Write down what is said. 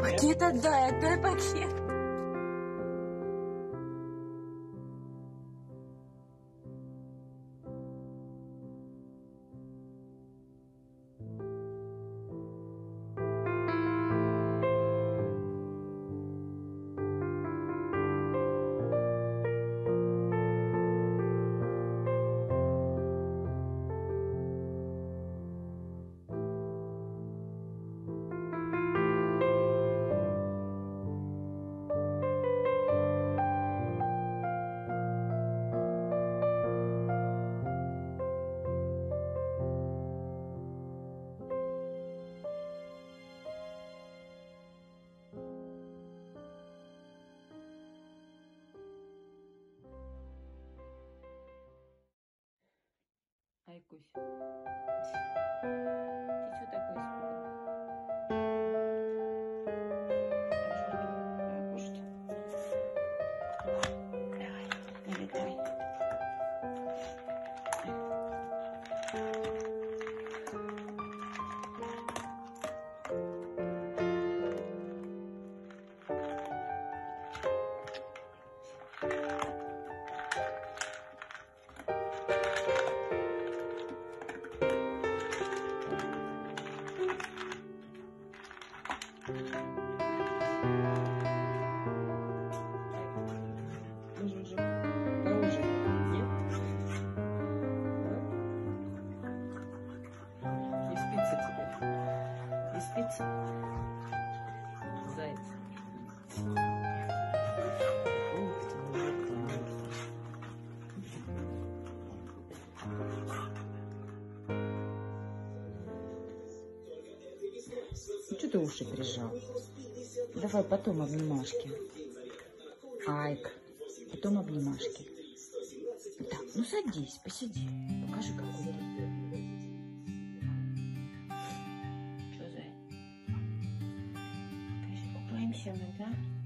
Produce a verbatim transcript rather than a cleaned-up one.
Пакет отдай, отдай пакет. Айкусь, ты что такой испуганный? Кушать. Давай, давай, давай. Что ты уши прижал? Давай потом обнимашки. Айк, потом обнимашки. Так, ну садись, посиди. Покажи, какой ты. Что за? Покупаемся мы, да?